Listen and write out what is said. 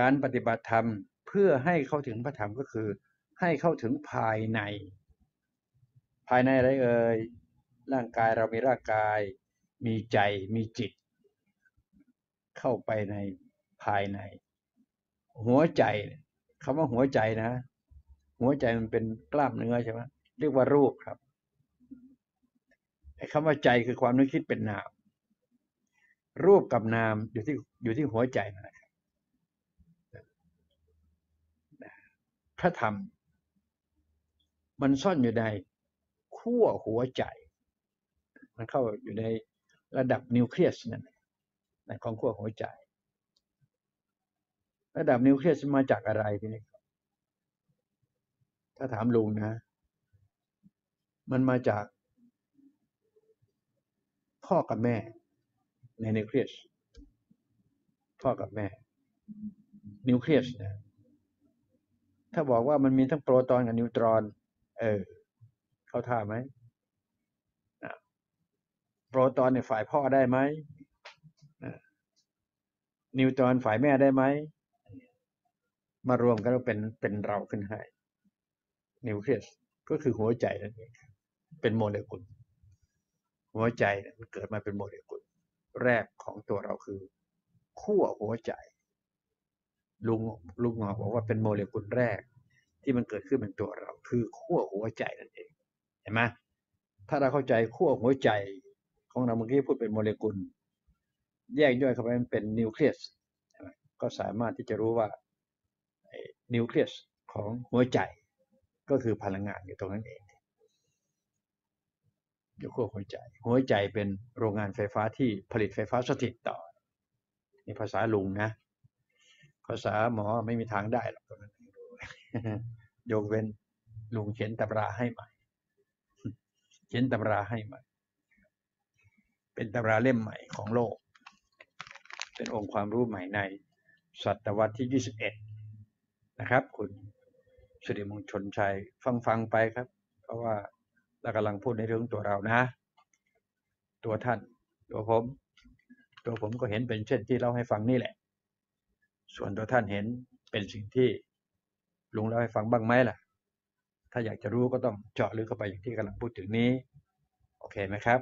การปฏิบัติธรรมเพื่อให้เข้าถึงพระธรรมก็คือให้เข้าถึงภายในอะไรเอ่ยร่างกายเรามีร่างกายมีใจมีจิตเข้าไปในภายในหัวใจคำว่าหัวใจนะหัวใจมันเป็นกล้ามเนื้อใช่ไหมเรียกว่ารูปครับไอ้คำว่าใจคือความนึกคิดเป็นนามรูปกับนามอยู่ที่หัวใจนะครับพระธรรมมันซ่อนอยู่ในขั้วหัวใจมันเข้าอยู่ในระดับนิวเคลียสนั่นของขั้วหัวใจระดับนิวเคลียสมาจากอะไรทีนี้ถ้าถามลุงนะมันมาจากพ่อกับแม่ในนิวเคลียสพ่อกับแม่นิวเคลียสนะถ้าบอกว่ามันมีทั้งโปรตอนกับนิวตรอนเข้าท่าไหมโปรตอนในฝ่ายพ่อได้ไหมนิวตรอนฝ่ายแม่ได้ไหมมารวมกันแล้วเป็นเราขึ้นให้นิวเคลียสก็คือหัวใจนั่นเองเป็นโมเลกุลหัวใจมันเกิดมาเป็นโมเลกุลแรกของตัวเราคือขั้วหัวใจลุงหมอบอกว่าเป็นโมเลกุลแรกที่มันเกิดขึ้นเป็นตัวเราคือขั้วหัวใจนั่นเองเห็นไหมถ้าเราเข้าใจขั้วหัวใจของเราเมื่อกี้พูดเป็นโมเลกุลแยกย่อยเข้าไปมันเป็นนิวเคลียสก็สามารถที่จะรู้ว่านิวเคลียสของหัวใจก็คือพลังงานอยู่ตรงนั้นเองอยู่ขั้วหัวใจหัวใจเป็นโรงงานไฟฟ้าที่ผลิตไฟฟ้าสถิตต่อในภาษาลุงนะภาษาหมอไม่มีทางได้หรอกตรงนั้นยกเว้นลุงเขียนตำราให้ใหม่เขียนตำราให้ใหม่เป็นตำราเล่มใหม่ของโลกเป็นองค์ความรู้ใหม่ในศตวรรษที่21นะครับคุณสิริมงคลชัยฟังไปครับเพราะว่าเรากำลังพูดในเรื่องตัวเรานะตัวท่านตัวผมก็เห็นเป็นเช่นที่เล่าให้ฟังนี่แหละส่วนตัวท่านเห็นเป็นสิ่งที่ลุงเล่าให้ฟังบ้างไหมล่ะถ้าอยากจะรู้ก็ต้องเจาะลึกเข้าไปอย่างที่กำลังพูดถึงนี้โอเคไหมครับ